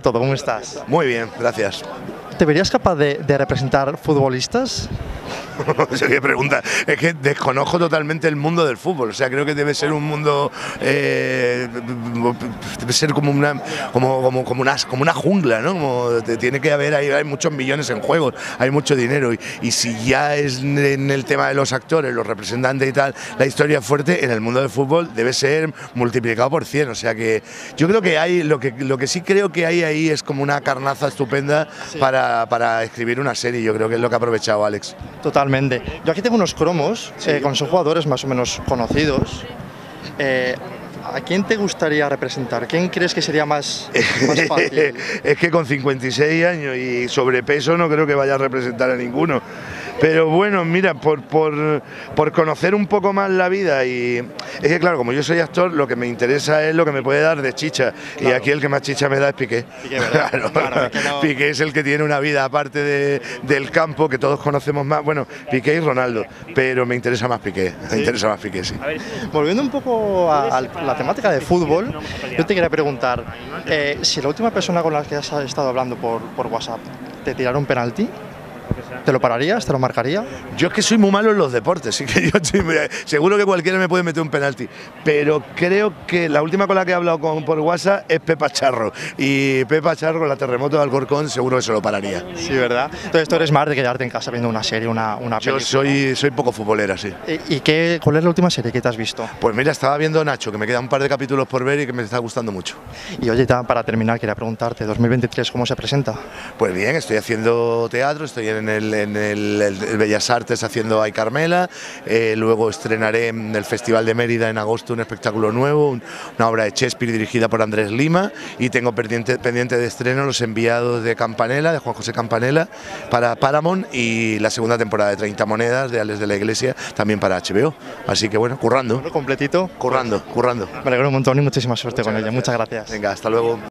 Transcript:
primero todo, ¿cómo estás? Muy bien, gracias. ¿Te verías capaz de representar futbolistas? Sí, qué pregunta. Es que desconozco totalmente el mundo del fútbol. O sea, creo que debe ser un mundo, debe ser como una jungla, ¿no? Como tiene que haber, hay muchos millones en juego, hay mucho dinero. Y si ya es en el tema de los actores, los representantes y tal, la historia fuerte, en el mundo del fútbol debe ser multiplicado por 100. O sea que yo creo que hay, lo que sí creo que hay ahí es como una carnaza estupenda, sí, para escribir una serie. Yo creo que es lo que ha aprovechado Alex. Totalmente. Yo aquí tengo unos cromos, sí, con sus jugadores más o menos conocidos. ¿A quién te gustaría representar? ¿Quién crees que sería más fácil? Es que con 56 años y sobrepeso no creo que vaya a representar a ninguno. Pero bueno, mira, por conocer un poco más la vida, y es que claro, como yo soy actor, lo que me interesa es lo que me puede dar de chicha, claro. Y aquí el que más chicha me da es Piqué. Piqué, ¿verdad? Claro. Claro, es que no... Piqué es el que tiene una vida aparte del campo, que todos conocemos más, bueno, Piqué y Ronaldo, pero me interesa más Piqué, ¿sí? Me interesa más Piqué, sí. Volviendo un poco a la temática de fútbol, yo te quería preguntar, si la última persona con la que has estado hablando por WhatsApp te tiraron un penalti, ¿te lo pararías? ¿Te lo marcaría? Yo es que soy muy malo en los deportes, así que yo estoy, seguro que cualquiera me puede meter un penalti, pero creo que la última con la que he hablado por WhatsApp es Pepa Charro, y Pepa Charro, la terremoto de Alcorcón, seguro que se lo pararía. Sí, ¿verdad? Entonces tú eres más de quedarte en casa viendo una serie, una película. Yo soy poco futbolera, sí. ¿Y cuál es la última serie que te has visto? Pues mira, estaba viendo Nacho, que me quedan un par de capítulos por ver y que me está gustando mucho. Y oye, para terminar, quería preguntarte, ¿2023 cómo se presenta? Pues bien, estoy haciendo teatro, estoy en el Bellas Artes haciendo Ay Carmela, luego estrenaré en el Festival de Mérida en agosto un espectáculo nuevo, una obra de Shakespeare dirigida por Andrés Lima, y tengo pendiente de estreno Los enviados de Campanella, de Juan José Campanella, para Paramount, y la segunda temporada de 30 Monedas de Alex de la Iglesia, también para HBO. Así que bueno, currando. Completito. Currando. Me alegro un montón y muchísima suerte. Muchas gracias. Muchas gracias. Venga, hasta luego.